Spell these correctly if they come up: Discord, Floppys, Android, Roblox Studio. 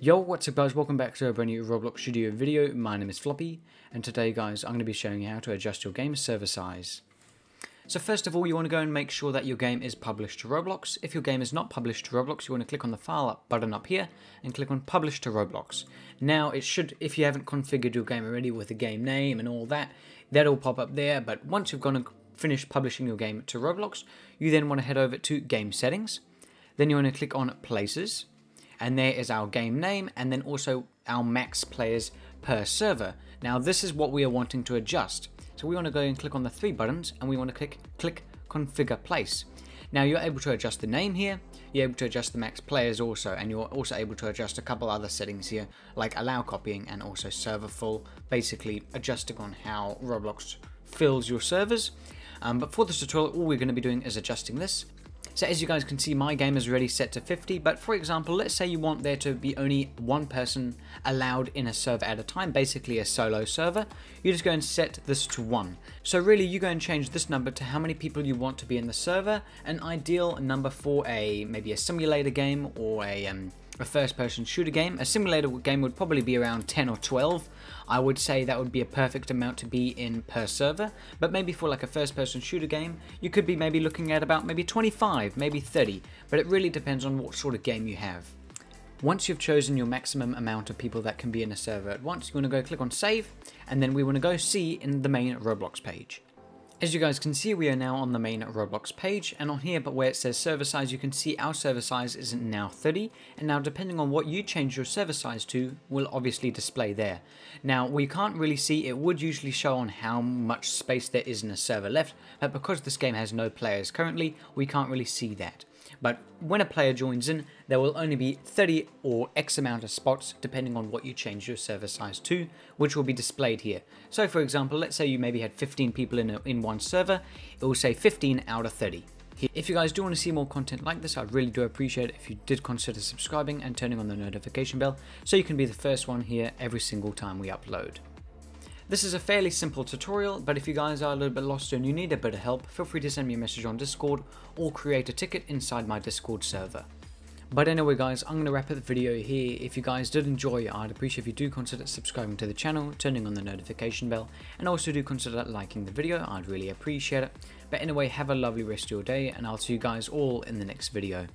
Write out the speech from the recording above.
Yo, what's up guys, welcome back to a brand new Roblox Studio video. My name is Floppy, and today guys I'm going to be showing you how to adjust your game server size. So first of all, you want to go and make sure that your game is published to Roblox. If your game is not published to Roblox, you want to click on the file up button up here and click on publish to Roblox. Now it should, if you haven't configured your game already with the game name and all that, that'll pop up there. But once you've gone and finished publishing your game to Roblox, you then want to head over to game settings. Then you want to click on places. And there is our game name and then also our max players per server. Now this is what we are wanting to adjust. So we want to go and click on the three buttons and we want to click configure place. Now you're able to adjust the name here, you're able to adjust the max players also, and you're also able to adjust a couple other settings here like allow copying and also server full, basically adjusting on how Roblox fills your servers. But for this tutorial all we're going to be doing is adjusting this. So as you guys can see, my game is already set to 50, but for example, let's say you want there to be only one person allowed in a server at a time, basically a solo server. You just go and set this to 1. So really, you go and change this number to how many people you want to be in the server, an ideal number for a maybe a simulator game or a first-person shooter game. A simulator game would probably be around 10 or 12. I would say that would be a perfect amount to be in per server, but maybe for like a first-person shooter game, you could be maybe looking at about maybe 25, maybe 30, but it really depends on what sort of game you have. Once you've chosen your maximum amount of people that can be in a server at once, you want to go click on save, and then we want to go see in the main Roblox page. As you guys can see, we are now on the main Roblox page, and on here, but where it says server size, you can see our server size is now 30, and now depending on what you change your server size to will obviously display there. Now we can't really see, it would usually show on how much space there is in a server left, but because this game has no players currently, we can't really see that. But when a player joins in, there will only be 30 or X amount of spots depending on what you change your server size to, which will be displayed here. So for example, let's say you maybe had 15 people in one server, it will say 15 out of 30. If you guys do want to see more content like this, I really do appreciate it if you did consider subscribing and turning on the notification bell so you can be the first one here every single time we upload. This is a fairly simple tutorial, but if you guys are a little bit lost and you need a bit of help, feel free to send me a message on Discord or create a ticket inside my Discord server. But anyway guys, I'm going to wrap up the video here. If you guys did enjoy, I'd appreciate if you do consider subscribing to the channel, turning on the notification bell, and also do consider liking the video, I'd really appreciate it. But anyway, have a lovely rest of your day, and I'll see you guys all in the next video.